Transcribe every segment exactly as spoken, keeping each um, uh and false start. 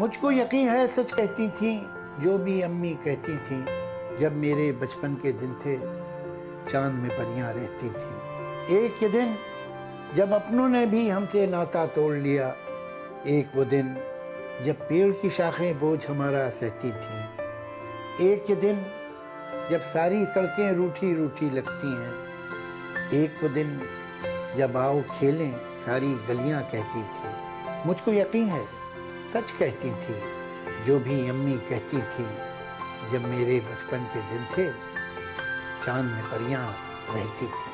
मुझको यकीन है सच कहती थी जो भी अम्मी कहती थी। जब मेरे बचपन के दिन थे चांद में परियां रहती थी। एक दिन जब अपनों ने भी हमसे नाता तोड़ लिया, एक वो दिन जब पेड़ की शाखें बोझ हमारा सहती थीं, एक दिन जब सारी सड़कें रूठी रूठी लगती हैं, एक वो दिन जब आओ खेलें सारी गलियां कहती थी। मुझको यकीन है सच कहती थी जो भी अम्मी कहती थी। जब मेरे बचपन के दिन थे चांद में परियां रहती थी।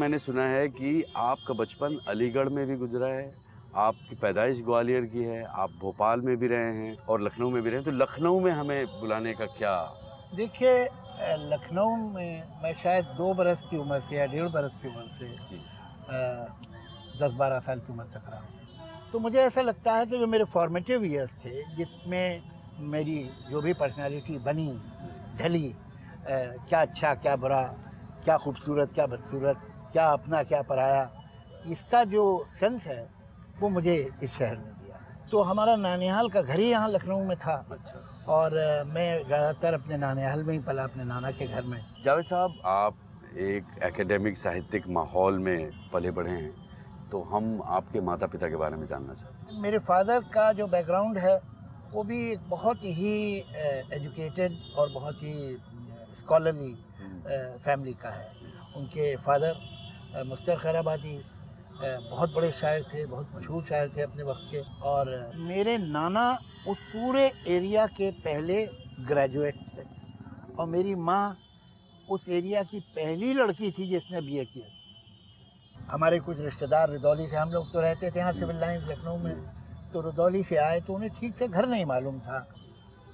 मैंने सुना है कि आपका बचपन अलीगढ़ में भी गुजरा है, आपकी पैदाइश ग्वालियर की है, आप भोपाल में भी रहे हैं और लखनऊ में भी रहे हैं, तो लखनऊ में हमें बुलाने का क्या? देखिए लखनऊ में मैं शायद दो बरस की उम्र से या डेढ़ बरस की उम्र से दस बारह साल की उम्र तक रहा हूँ। तो मुझे ऐसा लगता है कि जो मेरे फॉर्मेटिव ईयर्स थे जिसमें मेरी जो भी पर्सनैलिटी बनी ढली, क्या अच्छा क्या बुरा, क्या खूबसूरत क्या बदसूरत, क्या अपना क्या पराया, इसका जो सेंस है वो मुझे इस शहर में दिया। तो हमारा नानिहाल का घर ही यहाँ लखनऊ में था। अच्छा। और मैं ज़्यादातर अपने नानिहाल में ही पला, अपने नाना के घर में। जावेद साहब, आप एक एकेडमिक साहित्यिक माहौल में पले बढ़े हैं, तो हम आपके माता पिता के बारे में जानना चाहते हैं। मेरे फादर का जो बैकग्राउंड है वो भी एक बहुत ही एजुकेटेड और बहुत ही स्कॉलरली फैमिली का है। उनके फादर मुस्तर खैराबादी बहुत बड़े शायर थे, बहुत मशहूर शायर थे अपने वक्त के। और मेरे नाना उस पूरे एरिया के पहले ग्रेजुएट थे और मेरी माँ उस एरिया की पहली लड़की थी जिसने बीए किया। हमारे कुछ रिश्तेदार रदौली से, हम लोग तो रहते थे यहाँ सिविल लाइंस लखनऊ में, तो रदौली से आए तो उन्हें ठीक से घर नहीं मालूम था।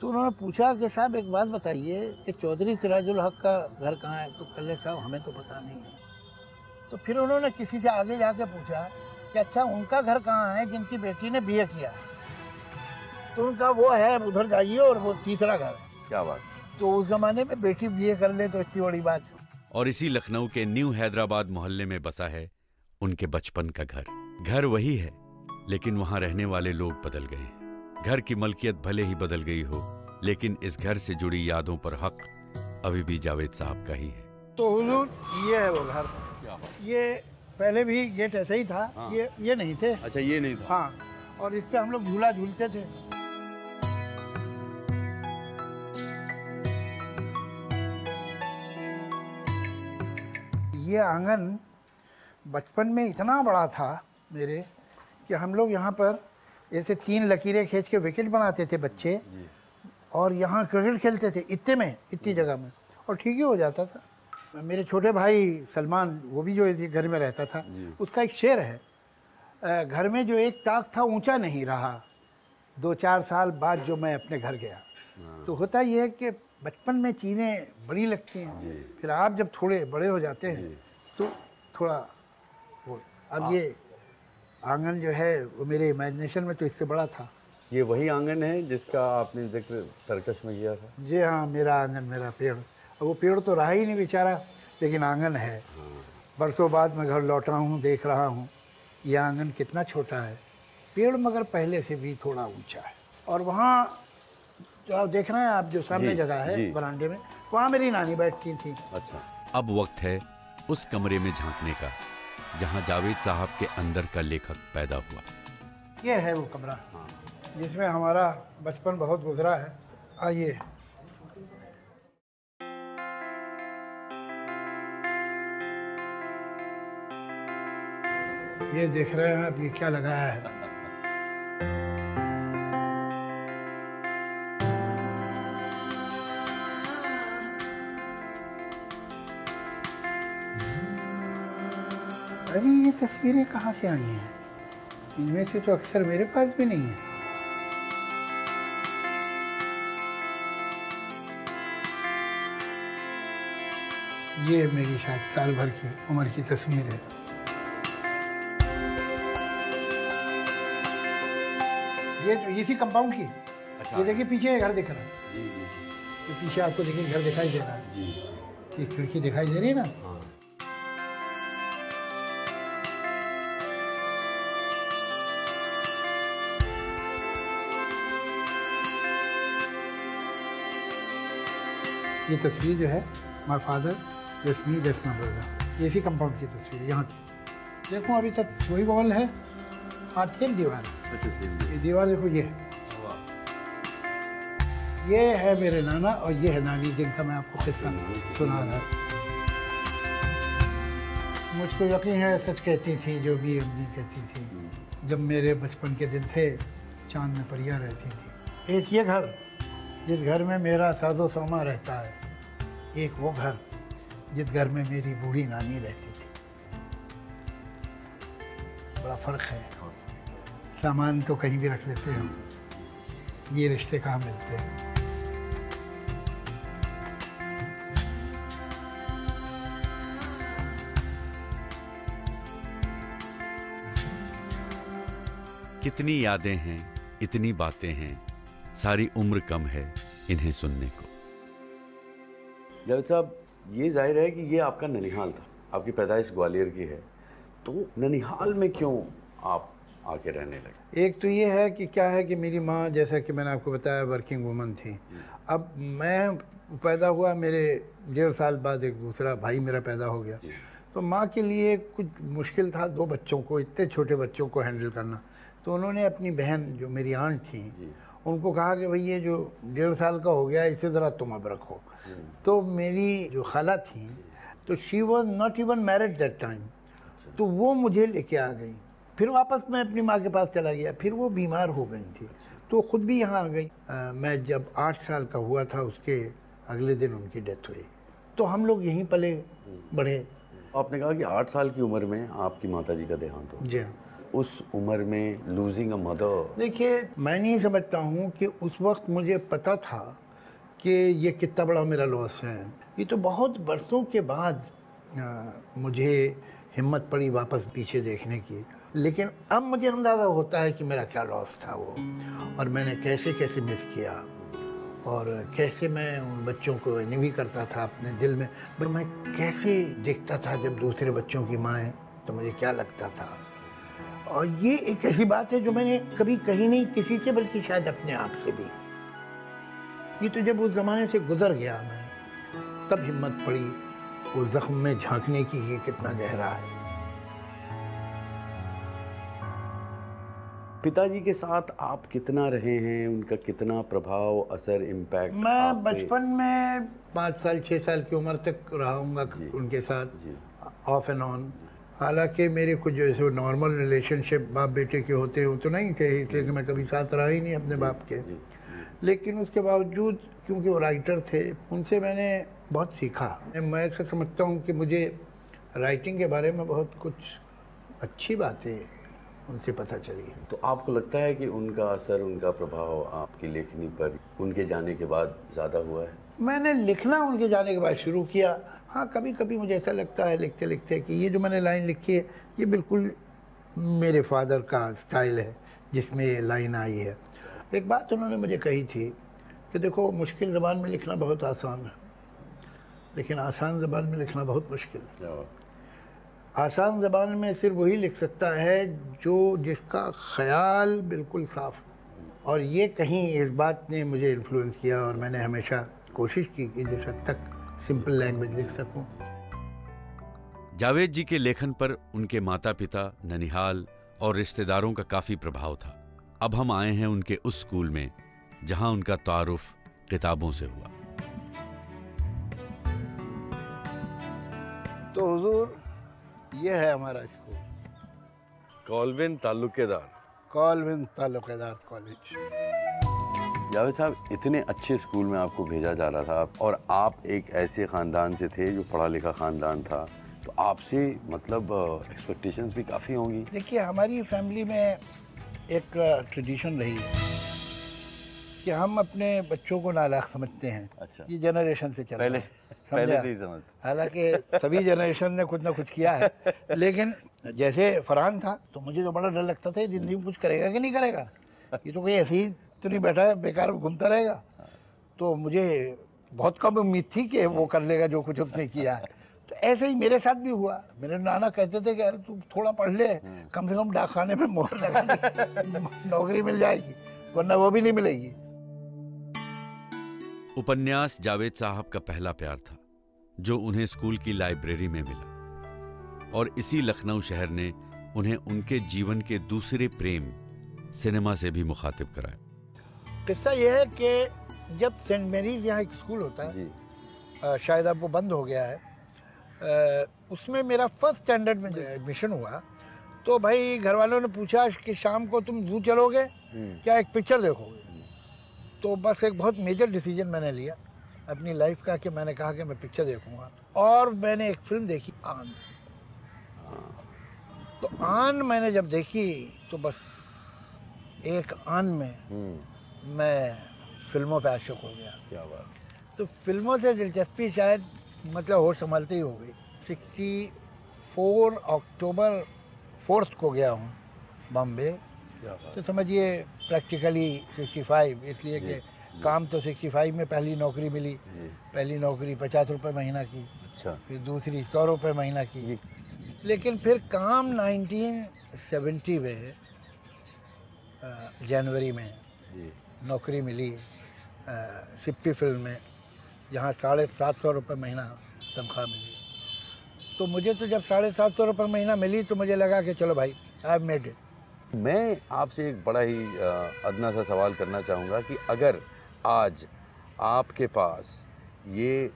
तो उन्होंने पूछा कि साहब एक बात बताइए कि चौधरी सिराज उल हक का घर कहाँ है? तो कहे साहब हमें तो पता नहीं है। तो फिर उन्होंने किसी से आगे जाके पूछा कि अच्छा उनका घर कहाँ है जिनकी बेटी ने बीए किया? तो उनका वो है उधर जाइए और वो तीसरा घर है। क्या बात! तो उस ज़माने में बेटी बीए कर ले तो इतनी बड़ी बात। और इसी लखनऊ के न्यू हैदराबाद मोहल्ले में बसा है उनके बचपन का घर। घर वही है लेकिन वहाँ रहने वाले लोग बदल गए हैं। घर की मलकियत भले ही बदल गई हो लेकिन इस घर से जुड़ी यादों पर हक अभी भी जावेद साहब का ही है। तो हुजूर ये है वो घर। ये पहले भी गेट ऐसा ही था। हाँ। ये ये नहीं थे। अच्छा ये नहीं था। हाँ। और इस पे हम लोग झूला झूलते थे। ये आंगन बचपन में इतना बड़ा था मेरे कि हम लोग यहाँ पर ऐसे तीन लकीरें खींच के विकेट बनाते थे बच्चे और यहाँ क्रिकेट खेलते थे इतने में इतनी जगह में और ठीक ही हो जाता था। मेरे छोटे भाई सलमान, वो भी जो इस घर में रहता था, उसका एक शेर है, घर में जो एक ताक था ऊंचा नहीं रहा, दो चार साल बाद जो मैं अपने घर गया। तो होता यह है कि बचपन में चीज़ें बड़ी लगती हैं, फिर आप जब थोड़े बड़े हो जाते हैं तो थोड़ा वो। अब ये आंगन जो है वो मेरे इमेजिनेशन में तो इससे बड़ा था। ये वही आंगन है जिसका आपने जिक्र तरकश में किया था? जी हाँ, मेरा आंगन, मेरा पेड़। वो पेड़ तो रहा ही नहीं बेचारा लेकिन आंगन है। बरसों बाद मैं घर लौट रहा हूँ, देख रहा हूँ यह आंगन कितना छोटा है, पेड़ मगर पहले से भी थोड़ा ऊंचा है। और वहाँ जो आप देख रहे हैं, आप जो सामने जगह है बरामदे में, वहाँ मेरी नानी बैठती थी। अच्छा। अब वक्त है उस कमरे में झांकने का जहाँ जावेद साहब के अंदर का लेखक पैदा हुआ। ये है वो कमरा जिसमें हमारा बचपन बहुत गुजरा है। आइए। ये देख रहे हैं आप, ये क्या लगाया है? अरे ये तस्वीरें कहाँ से आई हैं? इनमें से तो अक्सर मेरे पास भी नहीं है। ये मेरी शायद साल भर की उम्र की तस्वीर है। ये तो इसी कंपाउंड की। अच्छा। ये देखिए पीछे ये घर दिख रहा है। जी जी जी। ये पीछे आपको देखिए घर दिखाई दे रहा है। जी। ये खिड़की दिखाई दे रही है ना। हाँ। ये तस्वीर जो है माय फादर रश्मि रश्मा होगा, ये इसी कंपाउंड की तस्वीर है। यहाँ की देखो अभी तक वही बॉल है, हाँ सेम दीवार है। अच्छा सेम ये दीवार देखो, ये है ये है मेरे नाना और ये है नानी, जिनका मैं आपको किस्सा सुना रहा। मुझको यकीन है सच कहती थी जो भी अम्मी कहती थी। जब मेरे बचपन के दिन थे, चांद में परियां रहती थी। एक ये घर जिस घर में मेरा साजो सामा रहता है, एक वो घर जिस घर में मेरी बूढ़ी नानी रहती थी। बड़ा फ़र्क है। सामान तो कहीं भी रख लेते हैं, ये रिश्ते कहाँ मिलते हैं। कितनी यादें हैं, इतनी बातें हैं, सारी उम्र कम है इन्हें सुनने को। जावेद साहब, ये जाहिर है कि ये आपका ननिहाल था, आपकी पैदाइश ग्वालियर की है, तो ननिहाल में क्यों आप आके रहने लगे? एक तो ये है कि क्या है कि मेरी माँ, जैसा कि मैंने आपको बताया, वर्किंग वुमन थी। अब मैं पैदा हुआ, मेरे डेढ़ साल बाद एक दूसरा भाई मेरा पैदा हो गया, तो माँ के लिए कुछ मुश्किल था दो बच्चों को, इतने छोटे बच्चों को हैंडल करना। तो उन्होंने अपनी बहन जो मेरी आंट थी, उनको कहा कि भाई ये जो डेढ़ साल का हो गया इसे ज़रा तुम अब रखो। तो मेरी जो खाला थी, तो she was not even married that time, तो वो मुझे लेके आ गई। फिर वापस मैं अपनी माँ के पास चला गया, फिर वो बीमार हो गई थी, तो ख़ुद भी यहाँ आ गई। आ, मैं जब आठ साल का हुआ था, उसके अगले दिन उनकी डेथ हुई। तो हम लोग यहीं पले बढ़े। आपने कहा कि आठ साल की उम्र में आपकी माताजी का देहांत हो। जी, उस उम्र में लूजिंग अ मदर। देखिए, मैं नहीं समझता हूँ कि उस वक्त मुझे पता था कि ये कितना बड़ा मेरा लॉस है। ये तो बहुत बरसों के बाद आ, मुझे हिम्मत पड़ी वापस पीछे देखने की, लेकिन अब मुझे अंदाज़ा होता है कि मेरा क्या लॉस था वो, और मैंने कैसे कैसे मिस किया, और कैसे मैं उन बच्चों को एनवी करता था अपने दिल में। पर मैं कैसे देखता था जब दूसरे बच्चों की माएँ, तो मुझे क्या लगता था। और ये एक ऐसी बात है जो मैंने कभी कही नहीं किसी से, बल्कि शायद अपने आप से भी। ये तो जब उस ज़माने से गुजर गया मैं, तब हिम्मत पड़ी उस ज़ख्म में झाँकने की कि कितना गहरा है। पिताजी के साथ आप कितना रहे हैं, उनका कितना प्रभाव, असर, इम्पैक्ट? मैं बचपन में पाँच साल छः साल की उम्र तक रहूँगा उनके साथ, ऑफ एंड ऑन। हालांकि मेरे कुछ जैसे नॉर्मल रिलेशनशिप बाप बेटे के होते हैं वो तो नहीं थे, इसलिए कि मैं कभी साथ रहा ही नहीं अपने बाप के। लेकिन उसके बावजूद, क्योंकि वो राइटर थे, उनसे मैंने बहुत सीखा। मैं ऐसा समझता हूँ कि मुझे राइटिंग के बारे में बहुत कुछ अच्छी बातें उनसे पता चली। तो आपको लगता है कि उनका असर, उनका प्रभाव आपकी लेखनी पर उनके जाने के बाद ज़्यादा हुआ है? मैंने लिखना उनके जाने के बाद शुरू किया। हाँ, कभी कभी मुझे ऐसा लगता है लिखते लिखते कि ये जो मैंने लाइन लिखी है, ये बिल्कुल मेरे फादर का स्टाइल है जिसमें ये लाइन आई है। एक बात उन्होंने मुझे कही थी कि देखो, मुश्किल ज़बान में लिखना बहुत आसान है, लेकिन आसान ज़बान में लिखना बहुत मुश्किल है। आसान ज़बान में सिर्फ वही लिख सकता है जो जिसका ख़याल बिल्कुल साफ हो। और ये कहीं इस बात ने मुझे इन्फ्लुएंस किया, और मैंने हमेशा कोशिश की कि जिस हद तक सिंपल लैंग्वेज लिख सकूं। जावेद जी के लेखन पर उनके माता पिता, ननिहाल और रिश्तेदारों का काफ़ी प्रभाव था। अब हम आए हैं उनके उस स्कूल में जहाँ उनका तारुफ किताबों से हुआ। तो हुजूर, ये है हमारा school, Colvin Taluqdar Colvin Taluqdar college. Javed साहब, इतने अच्छे स्कूल में आपको भेजा जा रहा था, और आप एक ऐसे ख़ानदान से थे जो पढ़ा लिखा ख़ानदान था, तो आपसे मतलब एक्सपेक्टेशंस भी काफ़ी होंगी। देखिए, हमारी फैमिली में एक ट्रेडिशन रही है कि हम अपने बच्चों को नालायक समझते हैं। अच्छा, ये जनरेशन से चला, पहले पहले से ही समझ। हालांकि सभी जनरेशन ने कुछ ना कुछ किया है, लेकिन जैसे फरहान था, तो मुझे तो बड़ा डर लगता था जिंदगी में कुछ करेगा कि नहीं करेगा, ये तो कोई ऐसे ही तो नहीं बैठा है बेकार घूमता रहेगा। तो मुझे बहुत कम उम्मीद थी कि वो कर लेगा जो कुछ उसने किया है। तो ऐसे ही मेरे साथ भी हुआ। मेरे नाना कहते थे कि अरे तू थोड़ा पढ़ ले, कम से कम डाकखाने में मोहर लगा ले, नौकरी मिल जाएगी, वरना वो भी नहीं मिलेगी। उपन्यास जावेद साहब का पहला प्यार था जो उन्हें स्कूल की लाइब्रेरी में मिला, और इसी लखनऊ शहर ने उन्हें उनके जीवन के दूसरे प्रेम सिनेमा से भी मुखातिब कराया। किस्सा यह है कि जब सेंट मैरीज यहाँ एक स्कूल होता है, आ, शायद अब वो बंद हो गया है, आ, उसमें मेरा फर्स्ट स्टैंडर्ड में एडमिशन हुआ। तो भाई घर वालों ने पूछा कि शाम को तुम जू चलोगे क्या, एक पिक्चर देखोगे? तो बस एक बहुत मेजर डिसीजन मैंने लिया अपनी लाइफ का कि मैंने कहा कि मैं पिक्चर देखूंगा, और मैंने एक फिल्म देखी आन। तो आन मैंने जब देखी तो बस एक आन में मैं फिल्मों पे आशिक हो गया। क्या बात। तो फिल्मों से दिलचस्पी शायद मतलब होश संभालते ही हो गई। चौंसठ अक्टूबर फोर्थ को गया हूँ बॉम्बे, तो समझिए प्रैक्टिकली पैंसठ, इसलिए कि काम तो पैंसठ में पहली नौकरी मिली। पहली नौकरी पचास रुपये महीना की, अच्छा, फिर दूसरी सौ रुपये महीना की, लेकिन फिर काम उन्नीस सौ सत्तर में जनवरी में नौकरी मिली सिप्पी फिल्म में, जहाँ साढ़े सात सौ रुपये महीना तनख्वाह मिली। तो मुझे तो जब साढ़े सात सौ रुपये महीना मिली तो मुझे लगा कि चलो भाई आई हैव मेड इट। मैं आपसे एक बड़ा ही अदना सा सवाल करना चाहूँगा कि अगर आज आपके पास ये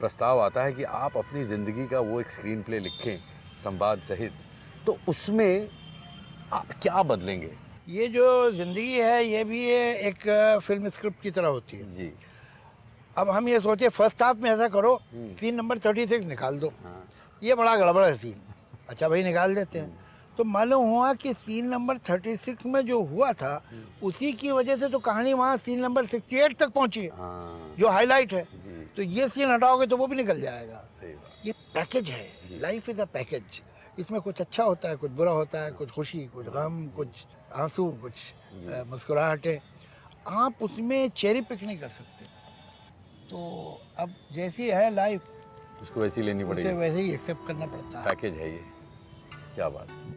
प्रस्ताव आता है कि आप अपनी ज़िंदगी का वो एक स्क्रीन प्ले लिखें संवाद सहित, तो उसमें आप क्या बदलेंगे? ये जो ज़िंदगी है ये भी एक फिल्म स्क्रिप्ट की तरह होती है जी। अब हम ये सोचे फर्स्ट हाफ में ऐसा करो सीन नंबर छत्तीस निकाल दो, हाँ। ये बड़ा गड़बड़ है सीन, अच्छा भाई निकाल देते हैं। तो मालूम हुआ कि सीन नंबर छत्तीस में जो हुआ था उसी की वजह से तो कहानी वहाँ सीन नंबर अड़सठ तक पहुँची, हाँ। जो हाईलाइट है, तो ये सीन हटाओगे तो वो भी निकल जाएगा। ये पैकेज है, लाइफ इज़ अ पैकेज। इसमें कुछ अच्छा होता है, कुछ बुरा होता है, कुछ खुशी, कुछ गम, कुछ आंसू, कुछ मुस्कुराहटें। आप उसमें चेरी पिक नहीं कर सकते। तो अब जैसी है लाइफ उसको वैसी लेनी पड़ेगी, वैसे ही एक्सेप्ट करना पड़ता है। पैकेज है ये। क्या बात है।